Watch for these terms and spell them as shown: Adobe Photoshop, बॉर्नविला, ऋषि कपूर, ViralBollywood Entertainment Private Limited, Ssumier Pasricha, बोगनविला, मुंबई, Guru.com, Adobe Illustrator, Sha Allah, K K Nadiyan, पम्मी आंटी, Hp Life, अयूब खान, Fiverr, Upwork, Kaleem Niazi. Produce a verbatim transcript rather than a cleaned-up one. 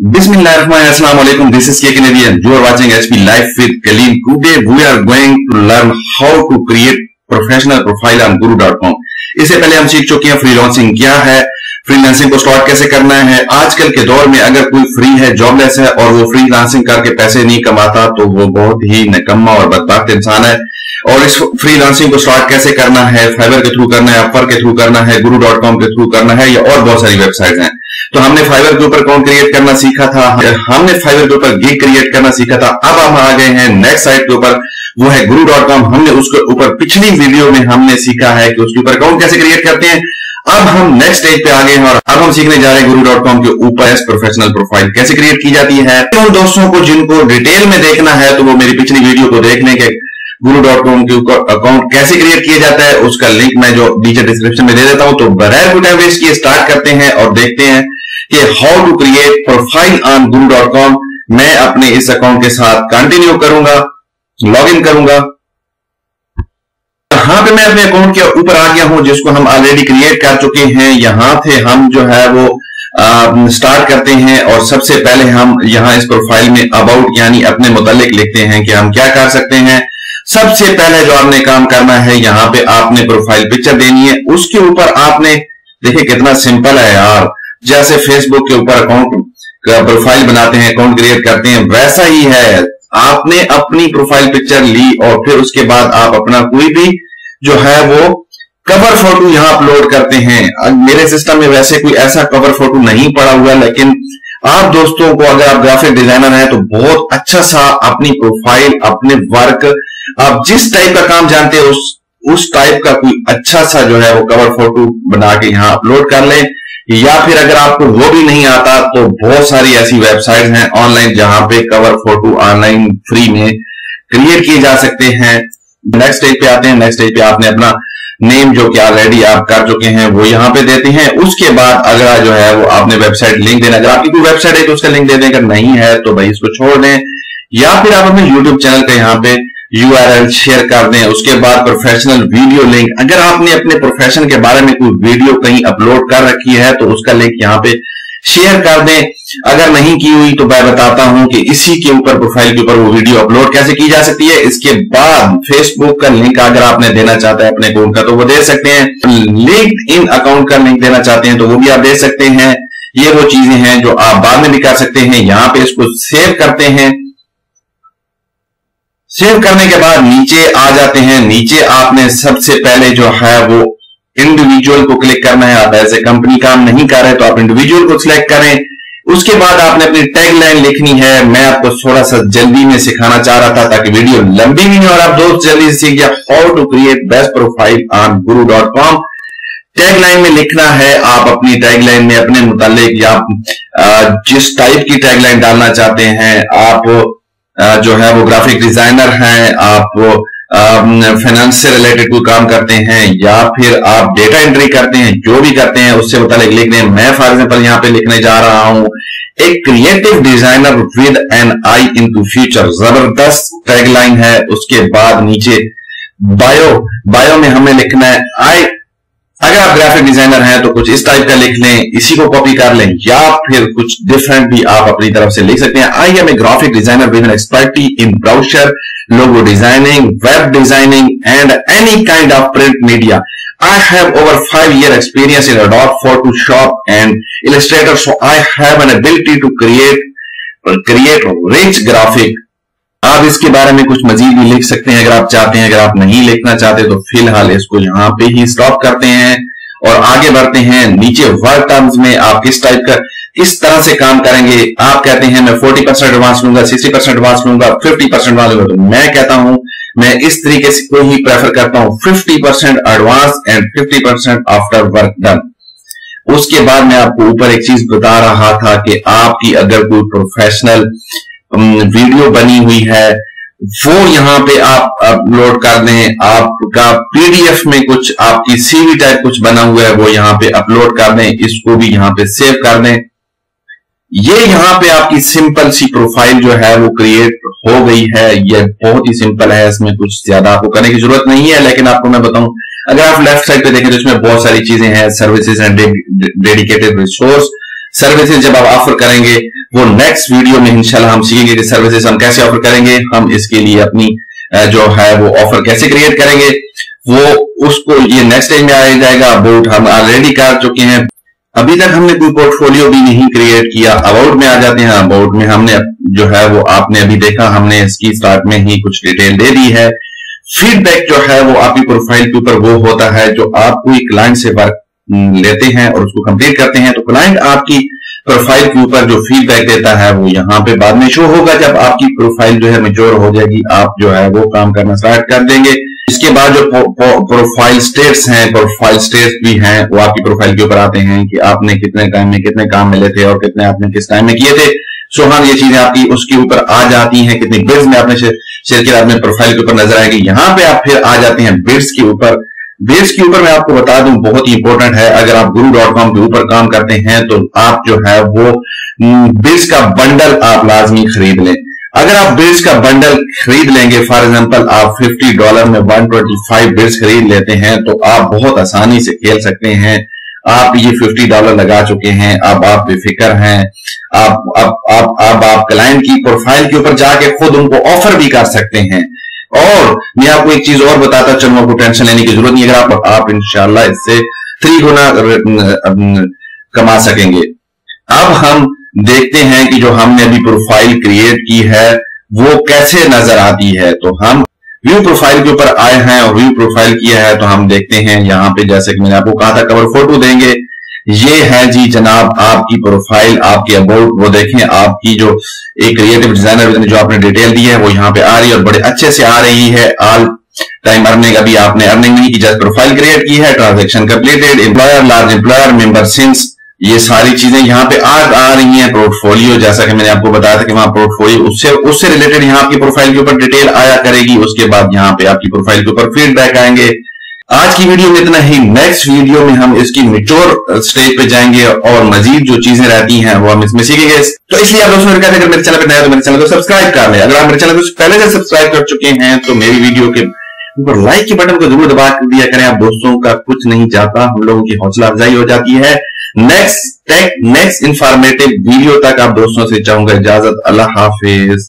Bismillahirrahmanirrahim. This is K K Nadiyan. You are watching H P Life with Kaleen. Today we are going to learn how to create professional profile on Guru dot com. इससे पहले हम सीख चुके हैं freelancing क्या है, freelancing को start कैसे करना है। आजकल के दौर में अगर कोई फ्री है, जॉबलेस है और वो फ्रीलांसिंग करके पैसे नहीं कमाता तो वो बहुत ही निकम्मा और बदबख्त इंसान है। और इस फ्रीलांसिंग को स्टार्ट कैसे करना है, फाइवर के थ्रू करना है, अपवर्क के थ्रू करना है, गुरु डॉट कॉम के थ्रू करना है या और बहुत सारी वेबसाइट हैं। तो हमने फाइवर के ऊपर अकाउंट क्रिएट करना सीखा था, हमने फाइवर के ऊपर गिग क्रिएट करना सीखा था। अब हम आ गए हैं नेक्स्ट साइट के ऊपर, वो है गुरु डॉट कॉम। हमने उसके ऊपर पिछली वीडियो में हमने सीखा है कि उसके ऊपर अकाउंट कैसे क्रिएट करते हैं। अब हम नेक्स्ट स्टेज पे आ गए हैं और अब हम सीखने जा रहे हैं गुरु डॉट कॉम के ऊपर प्रोफेशनल प्रोफाइल कैसे क्रिएट की जाती है। उन दोस्तों को जिनको डिटेल में देखना है तो वो मेरी पिछली वीडियो को देख लेंगे, गुरु डॉट कॉम के ऊपर अकाउंट कैसे क्रिएट किया जाता है उसका लिंक मैं जो नीचे डिस्क्रिप्शन में दे देता हूं। तो बगैर कोई टाइम वेस्ट किए स्टार्ट करते हैं और देखते हैं कि how to create profile on Guru dot com. मैं अपने इस अकाउंट के साथ कंटिन्यू करूंगा, लॉगिन करूंगा। यहां पे मैं अपने अकाउंट के ऊपर आ गया हूं जिसको हम ऑलरेडी क्रिएट कर चुके हैं। यहां थे हम जो है वो स्टार्ट करते हैं और सबसे पहले हम यहां इस प्रोफाइल में अबाउट यानी अपने मुतालिक लिखते हैं कि हम क्या कर सकते हैं। सबसे पहले जो आपने काम करना है, यहां पे आपने प्रोफाइल पिक्चर देनी है। उसके ऊपर आपने देखिए कितना सिंपल है यार, जैसे फेसबुक के ऊपर अकाउंट का प्रोफाइल बनाते हैं, अकाउंट क्रिएट करते हैं, वैसा ही है। आपने अपनी प्रोफाइल पिक्चर ली और फिर उसके बाद आप अपना कोई भी जो है वो कवर फोटो यहां अपलोड करते हैं। मेरे सिस्टम में वैसे कोई ऐसा कवर फोटो नहीं पड़ा हुआ, लेकिन आप दोस्तों को अगर आप ग्राफिक डिजाइनर हैं तो बहुत अच्छा सा अपनी प्रोफाइल, अपने वर्क, आप जिस टाइप का काम जानते हैं उस उस टाइप का कोई अच्छा सा जो है वो कवर फोटो बना के यहां अपलोड कर लें। या फिर अगर आपको वो भी नहीं आता तो बहुत सारी ऐसी वेबसाइट हैं ऑनलाइन जहां पे कवर फोटो ऑनलाइन फ्री में क्रिएट किए जा सकते हैं। नेक्स्ट स्टेज पे आते हैं। नेक्स्ट स्टेज पे आपने अपना नेम जो कि ऑलरेडी आप कर चुके हैं वो यहाँ पे देते हैं। उसके बाद अगर जो है वो आपने वेबसाइट लिंक देना, अगर आपकी कोई वेबसाइट है तो उसका लिंक दे दें, अगर नहीं है तो भाई इसको छोड़ दें। या फिर आप अपने यूट्यूब चैनल का यहाँ पे यू आर एल शेयर कर दें। उसके बाद प्रोफेशनल वीडियो लिंक, अगर आपने अपने प्रोफेशन के बारे में कोई वीडियो कहीं अपलोड कर रखी है तो उसका लिंक यहाँ पे शेयर कर दें। अगर नहीं की हुई तो मैं बताता हूं कि इसी के ऊपर प्रोफाइल के ऊपर वो वीडियो अपलोड कैसे की जा सकती है। इसके बाद फेसबुक का लिंक अगर आपने देना चाहता है अपने अकाउंट का तो वो दे सकते हैं। लिंक्डइन अकाउंट का लिंक देना चाहते हैं तो वो भी आप दे सकते हैं। ये वो चीजें हैं जो आप बाद में भी कर सकते हैं। यहां पे इसको सेव करते हैं। सेव करने के बाद नीचे आ जाते हैं। नीचे आपने सबसे पहले जो है वो इंडिविजुअल को क्लिक करना है। आप ऐसे कंपनी काम नहीं कर रहे तो आप इंडिविजुअल को सिलेक्ट करें। उसके बाद आपने अपनी टैगलाइन लिखनी है। मैं आपको थोड़ा सा जल्दी में सिखाना चाह रहा था ताकि वीडियो लंबी भी नहीं और आप दोस्त जल्दी से सीख जाए। How to create best profile on Guru dot com. Tagline में लिखना है, आप अपनी टैगलाइन में अपने मुतालिक या जिस टाइप की टैगलाइन डालना चाहते हैं, आप जो है वो ग्राफिक डिजाइनर हैं, आप फाइनेंस से रिलेटेड कोई काम करते हैं या फिर आप डेटा एंट्री करते हैं, जो भी करते हैं उससे मुतालिक लिख दें। मैं फॉर एग्जाम्पल यहाँ पे लिखने जा रहा हूं एक creative designer with an eye into future. जबरदस्त टैगलाइन है। उसके बाद नीचे बायो, बायो में हमें लिखना है आई, अगर आप ग्राफिक डिजाइनर हैं तो कुछ इस टाइप का लिख लें, इसी को कॉपी कर लें या फिर कुछ डिफरेंट भी आप अपनी तरफ से लिख सकते हैं। I am a graphic designer with an expertise in browser, logo designing, web designing and any kind of print media. I have over five year experience in Adobe Photoshop and Illustrator, so I have an ability to create create rich graphic. आप इसके बारे में कुछ मजीद भी लिख सकते हैं अगर आप चाहते हैं। अगर आप नहीं लिखना चाहते तो फिलहाल इसको यहाँ पे ही स्टॉप करते हैं और आगे बढ़ते हैं। नीचे वर्क टर्म्स में आप किस टाइप का, किस तरह से काम करेंगे। आप कहते हैं मैं चालीस परसेंट एडवांस लूंगा, साठ परसेंट एडवांस लूंगा, पचास परसेंट एडवांस लूंगा। तो मैं कहता हूं मैं इस तरीके से को ही प्रेफर करता हूं, पचास परसेंट एडवांस एंड पचास परसेंट आफ्टर वर्क डन। उसके बाद मैं आपको ऊपर एक चीज बता रहा था कि आपकी अगर कोई प्रोफेशनल वीडियो बनी हुई है वो यहाँ पे आप अपलोड कर दें। आपका पीडीएफ में कुछ आपकी सीवी टाइप कुछ बना हुआ है वो यहाँ पे अपलोड कर दें। इसको भी यहाँ पे सेव कर दें। ये यह यहाँ पे आपकी सिंपल सी प्रोफाइल जो है वो क्रिएट हो गई है। ये बहुत ही सिंपल है, इसमें कुछ ज्यादा आपको करने की जरूरत नहीं है। लेकिन आपको मैं बताऊं अगर आप लेफ्ट साइड पे देखें तो इसमें बहुत सारी चीजें हैं, services and dedicated resource, services जब आप ऑफर करेंगे वो नेक्स्ट वीडियो में इंशाल्लाह हम सीखेंगे कि सर्विसेज हम कैसे ऑफर करेंगे, हम इसके लिए अपनी जो है वो ऑफर कैसे क्रिएट करेंगे, वो उसको ये नेक्स्ट टाइम में आया जाएगा। अबाउट हम ऑलरेडी कर चुके हैं, अभी तक हमने कोई पोर्टफोलियो भी नहीं क्रिएट किया। अबाउट में आ जाते हैं। अबाउट में हमने जो है वो आपने अभी देखा, हमने इसकी स्टार्ट में ही कुछ डिटेल दे दी है। फीडबैक जो है वो आपकी प्रोफाइल के ऊपर वो होता है जो आप कोई क्लाइंट से वर्क लेते हैं और उसको कंप्लीट करते हैं तो क्लाइंट आपकी प्रोफाइल के ऊपर जो फीडबैक देता है वो यहाँ पे बाद में शो होगा। जब आपकी प्रोफाइल जो है मैच्योर हो जाएगी, आप जो है वो काम करना स्टार्ट कर देंगे। इसके बाद जो प्रोफाइल स्टेट्स हैं, प्रोफाइल स्टेट्स भी हैं, वो आपकी प्रोफाइल के ऊपर आते हैं कि आपने कितने टाइम में कितने काम मिले थे और कितने आपने किस टाइम में किए थे। सो हाँ, ये चीजें आपकी उसके ऊपर आ जाती हैं। कितने बिड्स में आपने शेयर किया आपने प्रोफाइल के ऊपर नजर आएगी। यहाँ पे आप फिर आ जाते हैं बिड्स के ऊपर। बिड्स के ऊपर मैं आपको बता दूं, बहुत ही इंपॉर्टेंट है। अगर आप गुरु डॉट कॉम के ऊपर काम करते हैं तो आप जो है वो बिड्स का बंडल आप लाजमी खरीद लें। अगर आप बिड्स का बंडल खरीद लेंगे, फॉर एग्जांपल आप पचास डॉलर में एक सौ पच्चीस बिड्स खरीद लेते हैं तो आप बहुत आसानी से खेल सकते हैं। आप ये पचास डॉलर लगा चुके हैं, अब आप बेफिक्र हैं। आप अब आप अब आप क्लाइंट की प्रोफाइल के ऊपर जाके खुद उनको ऑफर भी कर सकते हैं। और मैं आपको एक चीज और बताता चलूं, आपको टेंशन लेने की जरूरत नहीं। अगर आप आप इंशाल्लाह इससे थ्री गुना कमा सकेंगे। अब हम देखते हैं कि जो हमने अभी प्रोफाइल क्रिएट की है वो कैसे नजर आती है। तो हम व्यू प्रोफाइल के ऊपर आए हैं और व्यू प्रोफाइल किया है तो हम देखते हैं यहाँ पे, जैसे कि मैंने आपको कहा था कवर फोटो देंगे। ये है जी जनाब आपकी प्रोफाइल, आपके अबाउट। वो देखें आपकी जो एक क्रिएटिव डिजाइनर जो आपने डिटेल दी है वो यहाँ पे आ रही है और बड़े अच्छे से आ रही है। ऑल टाइम अर्निंग अभी आपने अर्निंग नहीं की, जस्ट प्रोफाइल क्रिएट की है। Transaction completed, employer, large employer, member since, ये सारी चीजें यहाँ पे आ, आ रही हैं। पोर्टफोलियो, जैसा कि मैंने आपको बताया था कि वहां पोर्टफोलियो, उससे उससे रिलेटेड यहाँ आपकी प्रोफाइल के ऊपर डिटेल आया करेगी। उसके बाद यहाँ पे आपकी प्रोफाइल के ऊपर फीडबैक आएंगे। आज की वीडियो में इतना ही। नेक्स्ट वीडियो में हम इसकी मैच्योर स्टेज पे जाएंगे और मजीद जो चीजें रहती हैं वो हम इसमें सीखेंगे। तो इसलिए आप दोस्तों अगर मेरे चैनल पे नया तो मेरे चैनल को सब्सक्राइब कर लें। अगर आप मेरे चैनल को पहले से सब्सक्राइब कर चुके हैं तो मेरी वीडियो के ऊपर लाइक के बटन को जरूर दबा दिया करें। आप दोस्तों का कुछ नहीं जाता, हम लोगों की हौसला अफजाई हो जाती है। नेक्स्ट टेक नेक्स्ट इंफॉर्मेटिव वीडियो तक आप दोस्तों से चाहूंगा इजाजत। अल्लाह हाफिज।